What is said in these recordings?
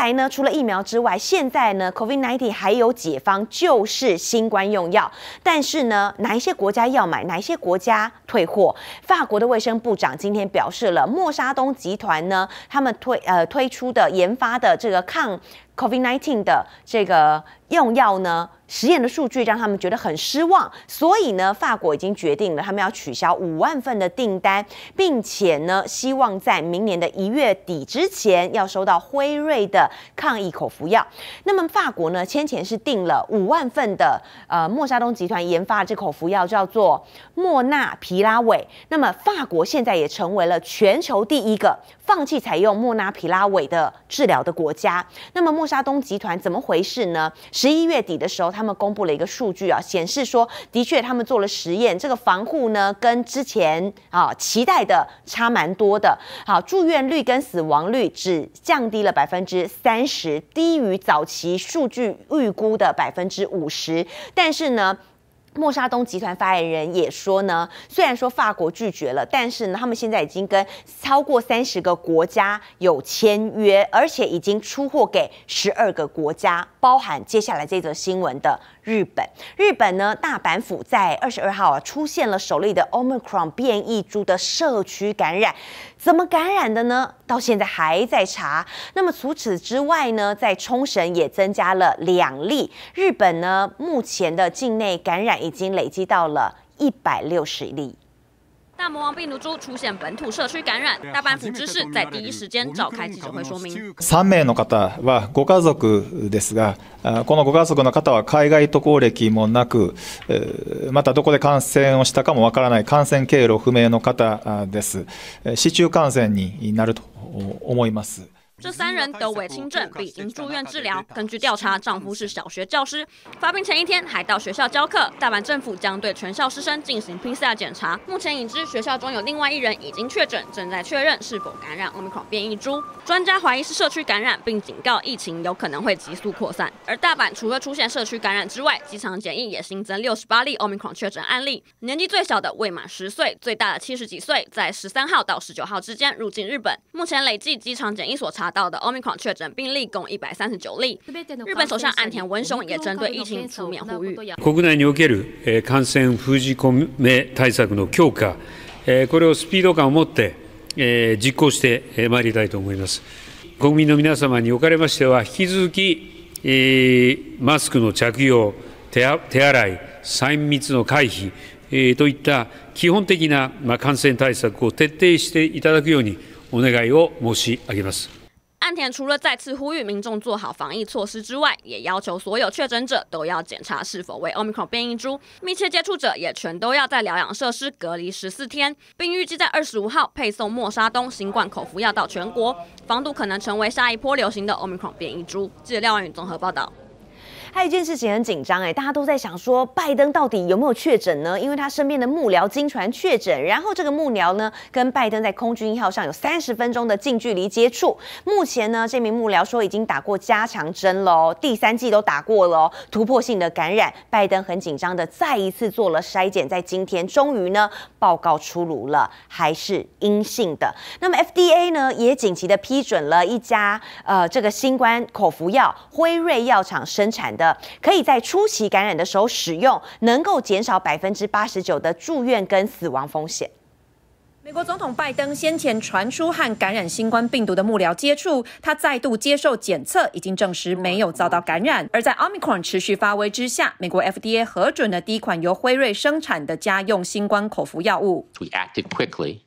来呢，除了疫苗之外，现在呢 ，COVID-19 还有解方，就是新冠用药。但是呢，哪一些国家要买，哪一些国家退货？法国的卫生部长今天表示了，默沙东集团呢，他们推出的研发的这个抗 COVID-19 的这个用药呢，实验的数据让他们觉得很失望，所以呢，法国已经决定了，他们要取消5万份的订单，并且呢，希望在明年的1月底之前要收到辉瑞的抗疫口服药。那么法国呢，先前是订了5万份的默沙东集团研发的这口服药叫做莫纳皮拉韦。那么法国现在也成为了全球第一个放弃采用莫纳皮拉韦的治疗的国家。那么默沙东集团怎么回事呢？11月底的时候，他们公布了一个数据啊，显示说，的确他们做了实验，这个防护呢跟之前期待的差蛮多的。好，住院率跟死亡率只降低了30%，低于早期数据预估的50%。但是呢，默沙东集团发言人也说呢，虽然说法国拒绝了，但是呢，他们现在已经跟超过30个国家有签约，而且已经出货给12个国家，包含接下来这则新闻的日本。日本呢，大阪府在22号出现了首例的 Omicron 变异株的社区感染，怎么感染的呢？到现在还在查。那么除此之外呢，在冲绳也增加了2例。日本呢，目前的境内感染已经累积到了160例。大魔王病毒株出现本土社区感染，大阪府知事在第一时間召開記者會說明。3名の方はご家族ですが、このご家族の方は海外渡航歴もなく、またどこで感染をしたかもわからない感染経路不明の方です。市中感染になると思います。这3人都为轻症，并因住院治疗。根据调查，丈夫是小学教师，发病前一天还到学校教课。大阪政府将对全校师生进行 PCR 检查。目前已知学校中有另外1人已经确诊，正在确认是否感染 Omicron 变异株。专家怀疑是社区感染，并警告疫情有可能会急速扩散。而大阪除了出现社区感染之外，机场检疫也新增68例 Omicron 确诊案例，年纪最小的未满10岁，最大的70几岁，在13号到19号之间入境日本。目前累计机场检疫所查到的 Omicron 确诊病例共139例。日本首相岸田文雄也针对疫情出面呼吁。国内における感染封じ込め対策の強化、これをスピード感を持って実行してまいりたいと思います。国民の皆様におかれましては、引き続きマスクの着用、手洗い、3密の回避といった基本的な感染対策を徹底していただくようにお願いを申し上げます。岸田除了再次呼吁民众做好防疫措施之外，也要求所有确诊者都要检查是否为 Omicron 变异株，密切接触者也全都要在疗养设施隔离14天，并预计在25号配送默沙东新冠口服药到全国，防堵可能成为下一波流行的 Omicron 变异株。记者廖婉宇综合报道。还有一件事情很紧张大家都在想说，拜登到底有没有确诊呢？因为他身边的幕僚经传确诊，然后这个幕僚呢跟拜登在空军1号上有30分钟的近距离接触。目前呢，这名幕僚说已经打过加强针喽，第3剂都打过喽，突破性的感染，拜登很紧张的再一次做了筛检，在今天终于呢报告出炉了，还是阴性的。那么 FDA 呢也紧急的批准了一家这个新冠口服药，辉瑞药厂生产的。可以在初期感染的时候使用，能够减少89%的住院跟死亡风险。美国总统拜登先前传出和感染新冠病毒的幕僚接触，他再度接受检测，已经证实没有遭到感染。而在 Omicron 持续发威之下，美国 FDA 核准了第一款由辉瑞生产的家用新冠口服药物。We acted quickly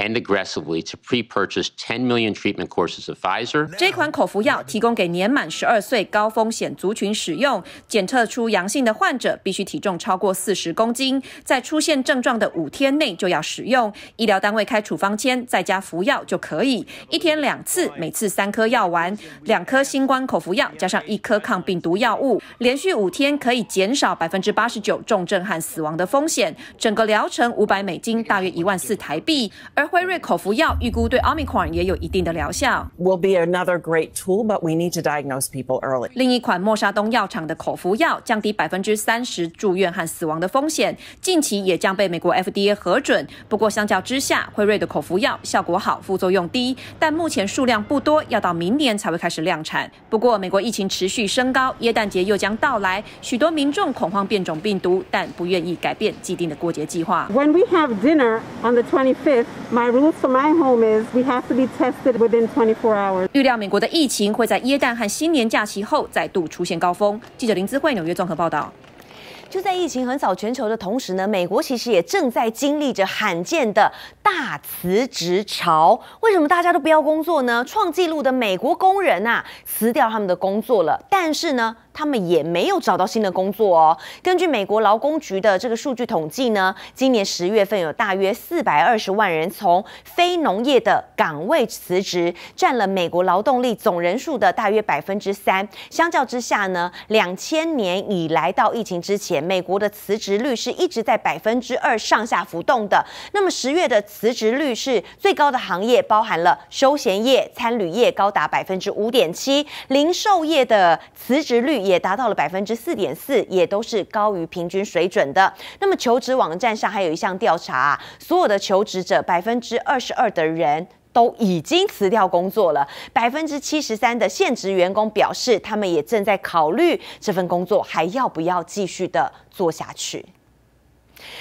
and aggressively to pre-purchase 10 million treatment courses of Pfizer. 这款口服药提供给年满12岁高风险族群使用，检测出阳性的患者必须体重超过40公斤，在出现症状的5天内就要使用，医疗单位开处方签，在家服药就可以，1天2次，每次3颗药丸，2颗新冠口服药加上1颗抗病毒药物，连续5天可以减少89%重症和死亡的风险。整个疗程500美金，大约1万4台币。而辉瑞口服药预估对 Omicron 也有一定的疗效。Will be another great tool, but we need to diagnose people early. 另一款默沙东药厂的口服药降低30%住院和死亡的风险，近期也将被美国 FDA 核准。不过相较之下，辉瑞的口服药效果好，副作用低，但目前数量不多，要到明年才会开始量产。不过美国疫情持续升高，耶诞节又将到来，许多民众恐慌变种病毒，但不愿意改变既定的过节计划。When we have dinner on the 25th, my rule for my home is we have to be tested within 24 hours. 预料美国的疫情会在耶诞和新年假期后再度出现高峰。记者林姿慧纽约综合报道。就在疫情横扫全球的同时呢，美国其实也正在经历着罕见的大辞职潮。为什么大家都不要工作呢？创纪录的美国工人啊，辞掉他们的工作了，但是呢，他们也没有找到新的工作哦。根据美国劳工局的这个数据统计呢，今年10月份有大约420万人从非农业的岗位辞职，占了美国劳动力总人数的大约3%。相较之下呢，2000年以来到疫情之前，美国的辞职率是一直在2%上下浮动的。那么10月的辞职率是最高的行业包含了休闲业、餐旅业，高达5.7%；零售业的辞职率也达到了4.4%，也都是高于平均水准的。那么求职网站上还有一项调查啊，所有的求职者22%的人都已经辞掉工作了，73%的现职员工表示他们也正在考虑这份工作还要不要继续的做下去。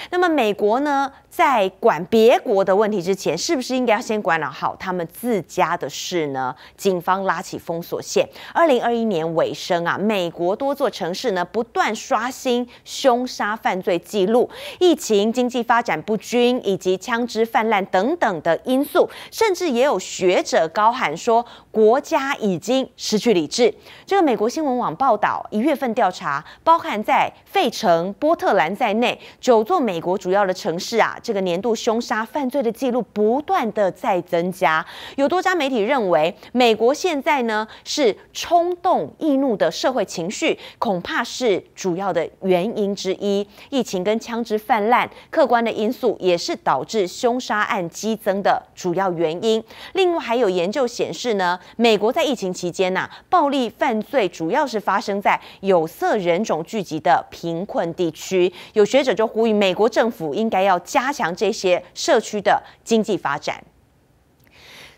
那么美国呢，在管别国的问题之前，是不是应该要先管理好他们自家的事呢？警方拉起封锁线。2021年尾声啊，美国多座城市呢不断刷新凶杀犯罪记录，疫情、经济发展不均以及枪支泛滥等等的因素，甚至也有学者高喊说国家已经失去理智。这个美国新闻网报道，1月份调查包含在费城、波特兰在内9座美国主要的城市啊，这个年度凶杀犯罪的记录不断的在增加。有多家媒体认为，美国现在呢是冲动易怒的社会情绪，恐怕是主要的原因之一。疫情跟枪支泛滥客观的因素也是导致凶杀案激增的主要原因。另外还有研究显示呢，美国在疫情期间啊，暴力犯罪主要是发生在有色人种聚集的贫困地区。有学者就呼吁美国政府应该要加强这些社区的经济发展。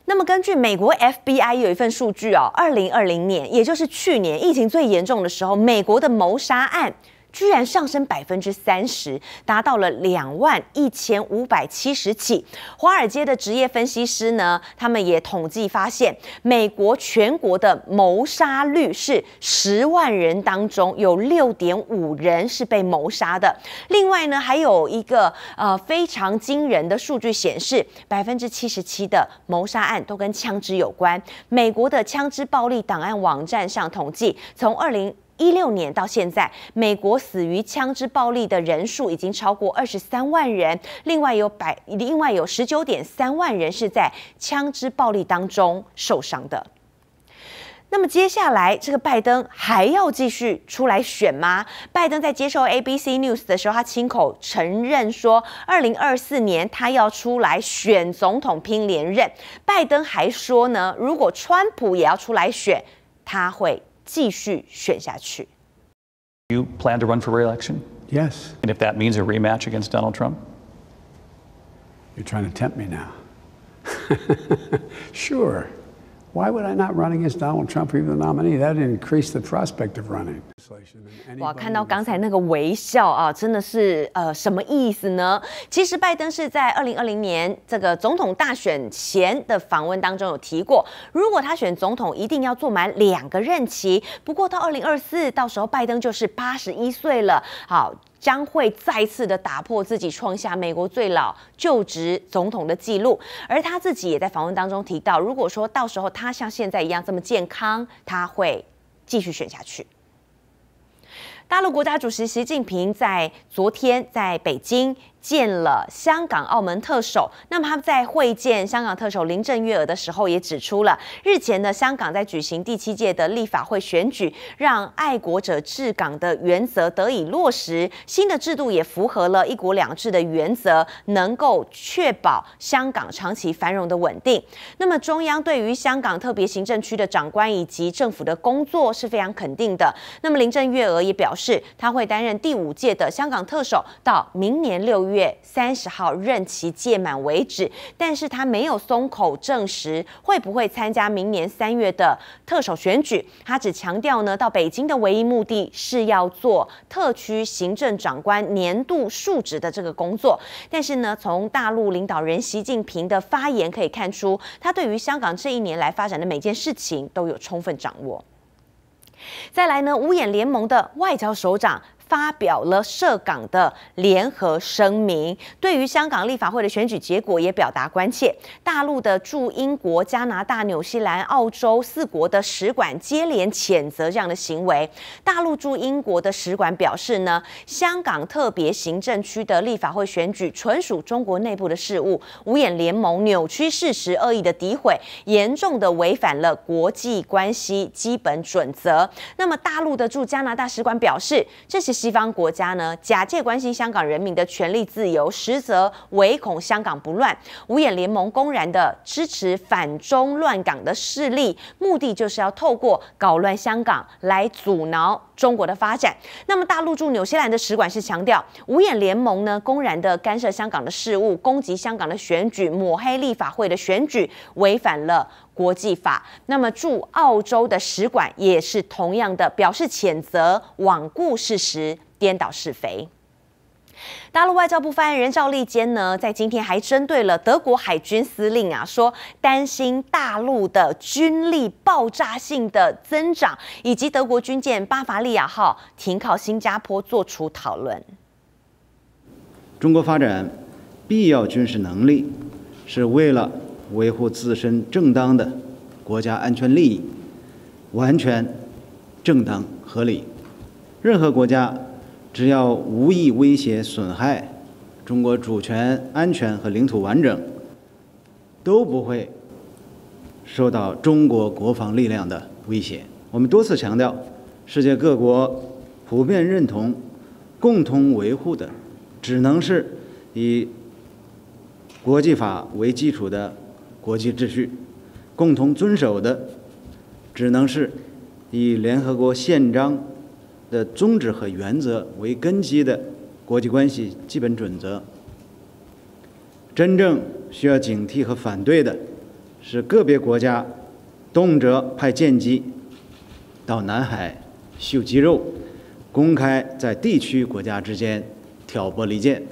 那么根据美国 FBI 有一份数据哦，2020年，也就是去年疫情最严重的时候，美国的谋杀案居然上升30%，达到了21,570起。华尔街的职业分析师呢，他们也统计发现，美国全国的谋杀率是10万人当中有6.5人是被谋杀的。另外呢，还有一个非常惊人的数据显示，77%的谋杀案都跟枪支有关。美国的枪支暴力档案网站上统计，从2016年到现在，美国死于枪支暴力的人数已经超过23万人，另外有19.3万人是在枪支暴力当中受伤的。那么接下来，这个拜登还要继续出来选吗？拜登在接受 ABC News 的时候，他亲口承认说，2024年他要出来选总统拼连任。拜登还说呢，如果川普也要出来选，他会继续选下去。You plan to run for re-election? Yes. And if that means a rematch against Donald Trump? You're trying to tempt me now. Sure. Why would I not run against Donald Trump for even the nominee? That would increase the prospect of running. 哇，看到刚才那个微笑啊，真的是什么意思呢？其实拜登是在2020年这个总统大选前的访问当中有提过，如果他选总统，一定要做满2个任期。不过到2024，到时候拜登就是81岁了，好，将会再次的打破自己创下美国最老就职总统的记录。而他自己也在访问当中提到，如果说到时候他像现在一样这么健康，他会继续选下去。大陆国家主席习近平在昨天在北京见了香港、澳门特首。那么他们在会见香港特首林郑月娥的时候，也指出了日前呢，香港在举行第7届的立法会选举，让爱国者治港的原则得以落实，新的制度也符合了一国两制的原则，能够确保香港长期繁荣的稳定。那么中央对于香港特别行政区的长官以及政府的工作是非常肯定的。那么林郑月娥也表示，她会担任第5届的香港特首，到明年6月30号任期届满为止，但是他没有松口证实会不会参加明年3月的特首选举。他只强调呢，到北京的唯一目的是要做特区行政长官年度述职的这个工作。但是呢，从大陆领导人习近平的发言可以看出，他对于香港这一年来发展的每件事情都有充分掌握。再来呢，五眼联盟的外交首长发表了涉港的联合声明，对于香港立法会的选举结果也表达关切。大陆的驻英国、加拿大、纽西兰、澳洲4国的使馆接连谴责这样的行为。大陆驻英国的使馆表示呢，香港特别行政区的立法会选举纯属中国内部的事务，五眼联盟扭曲事实、恶意的诋毁，严重的违反了国际关系基本准则。那么，大陆的驻加拿大使馆表示，这些西方国家呢，假借关心香港人民的权利自由，实则唯恐香港不乱。五眼联盟公然的支持反中乱港的势力，目的就是要透过搞乱香港来阻挠中国的发展。那么，大陆驻纽西兰的使馆是强调，五眼联盟呢公然的干涉香港的事务，攻击香港的选举，抹黑立法会的选举，违反了国际法。那么驻澳洲的使馆也是同样的表示谴责，罔顾事实，颠倒是非。大陆外交部发言人赵立坚呢，在今天还针对了德国海军司令啊，说担心大陆的军力爆炸性的增长，以及德国军舰巴伐利亚号停靠新加坡做出讨论。中国发展必要军事能力，是为了维护自身正当的国家安全利益，完全正当合理。任何国家只要无意威胁损害中国主权、安全和领土完整，都不会受到中国国防力量的威胁。我们多次强调，世界各国普遍认同、共同维护的，只能是以国际法为基础的国际秩序，共同遵守的只能是以联合国宪章的宗旨和原则为根基的国际关系基本准则。真正需要警惕和反对的是个别国家动辄派舰机到南海秀肌肉，公开在地区国家之间挑拨离间。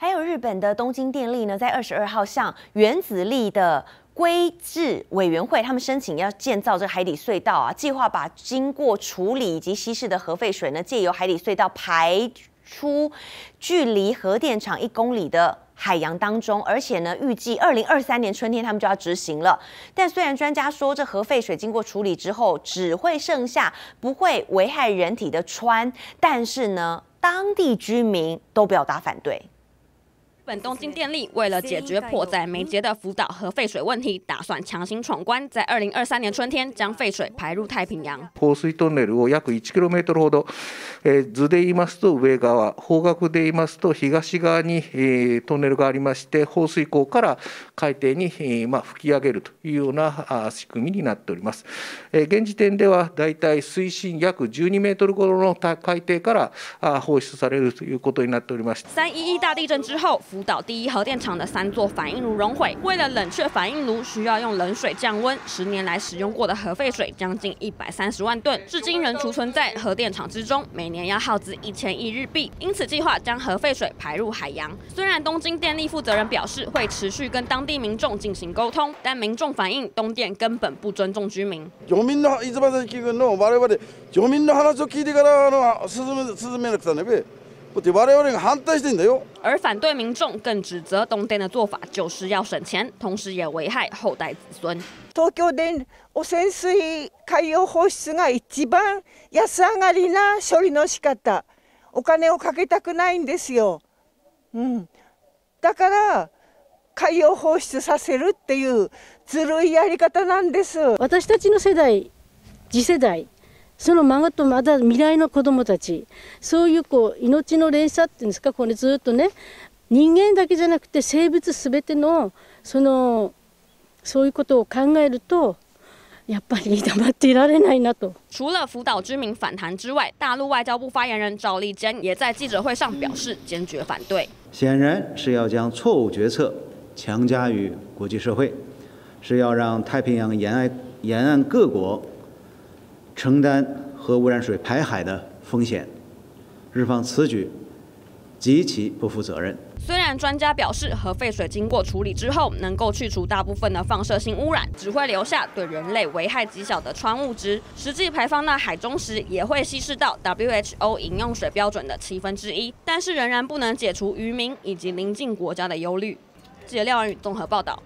还有日本的东京电力呢，在22号向原子力的规制委员会，他们申请要建造这海底隧道啊，计划把经过处理以及稀释的核废水呢，借由海底隧道排出距离核电厂1公里的海洋当中，而且呢，预计2023年春天他们就要执行了。但虽然专家说这核废水经过处理之后只会剩下不会危害人体的氚，但是呢，当地居民都表达反对。日本东京电力为了解决迫在眉睫的福岛核废水问题，打算强行闯关，在2023年春天将废水排入太平洋。放水トンネルを約1キロメートルほど、図で言いますと上側、方角で言いますと東側にトンネルがありまして、放水口から海底に吹き上げるというような仕組みになっております。現時点ではだいたい水深約12メートルほどの海底から放出されるということになっておりました。311大地震之後。福岛第一核电厂的3座反应炉熔毁，为了冷却反应炉，需要用冷水降温。10年来使用过的核废水将近130万吨，至今仍储存在核电厂之中，每年要耗资1000亿日币。因此，计划将核废水排入海洋。虽然东京电力负责人表示会持续跟当地民众进行沟通，但民众反映东电根本不尊重居民。住民の伊豆崎郡の我々、住民の話を聞いてから進めなくちゃねべ。而反对民众更指责东电的做法就是要省钱，同时也危害后代子孙。東京電汚染水海洋放出が一番安上がりな処理の仕方、お金をかけたくないんですよ。だから海洋放出させるっていうずるいやり方なんです。私たちの世代、次世代、その孫とまだ未来の子どもたち、そういうこう命の連鎖っていうんですか、これずっとね、人間だけじゃなくて生物すべてのそういうことを考えると。除了福岛居民反弹之外，大陆外交部发言人赵立坚也在记者会上表示坚决反对。显然是要将错误决策强加于国际社会，是要让太平洋沿岸各国承担核污染水排海的风险。日方此举极其不负责任。 虽然专家表示，核废水经过处理之后能够去除大部分的放射性污染，只会留下对人类危害极小的氚物质，实际排放到海中时也会稀释到 WHO 饮用水标准的1/7，但是仍然不能解除渔民以及邻近国家的忧虑。记者廖安宇综合报道。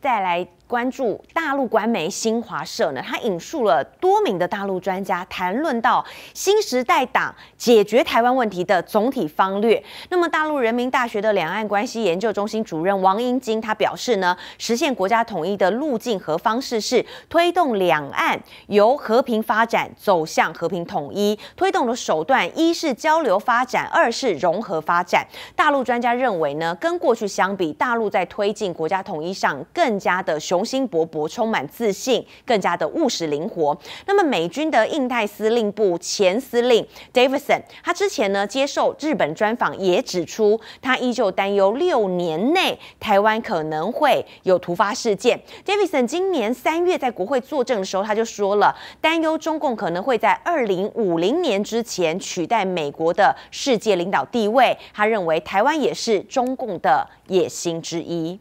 再来关注大陆官媒新华社呢，它引述了多名的大陆专家谈论到新时代党解决台湾问题的总体方略。那么，大陆人民大学的两岸关系研究中心主任王英金他表示呢，实现国家统一的路径和方式是推动两岸由和平发展走向和平统一，推动的手段一是交流发展，二是融合发展。大陆专家认为呢，跟过去相比，大陆在推进国家统一上更加的雄心勃勃，充满自信，更加的务实灵活。那么，美军的印太司令部前司令 Davidson， 他之前呢接受日本专访也指出，他依旧担忧6年内台湾可能会有突发事件。Davidson 今年3月在国会作证的时候，他就说了，担忧中共可能会在2050年之前取代美国的世界领导地位。他认为台湾也是中共的野心之一。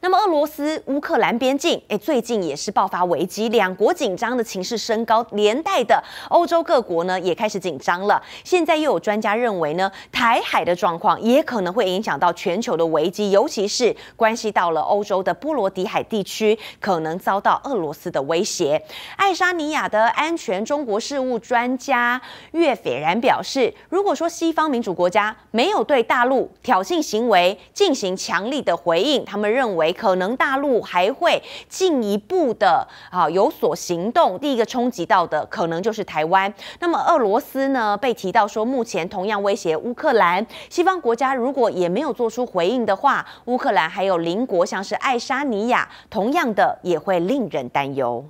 那么，俄罗斯乌克兰边境，最近也是爆发危机，两国紧张的情势升高，连带的欧洲各国呢也开始紧张了。现在又有专家认为呢，台海的状况也可能会影响到全球的危机，尤其是关系到了欧洲的波罗的海地区可能遭到俄罗斯的威胁。爱沙尼亚的安全中国事务专家岳斐然表示，如果说西方民主国家没有对大陆挑衅行为进行强力的回应，他们认为可能大陆还会进一步的有所行动，第一个冲击到的可能就是台湾。那么俄罗斯呢被提到说，目前同样威胁乌克兰，西方国家如果也没有做出回应的话，乌克兰还有邻国像是爱沙尼亚，同样的也会令人担忧。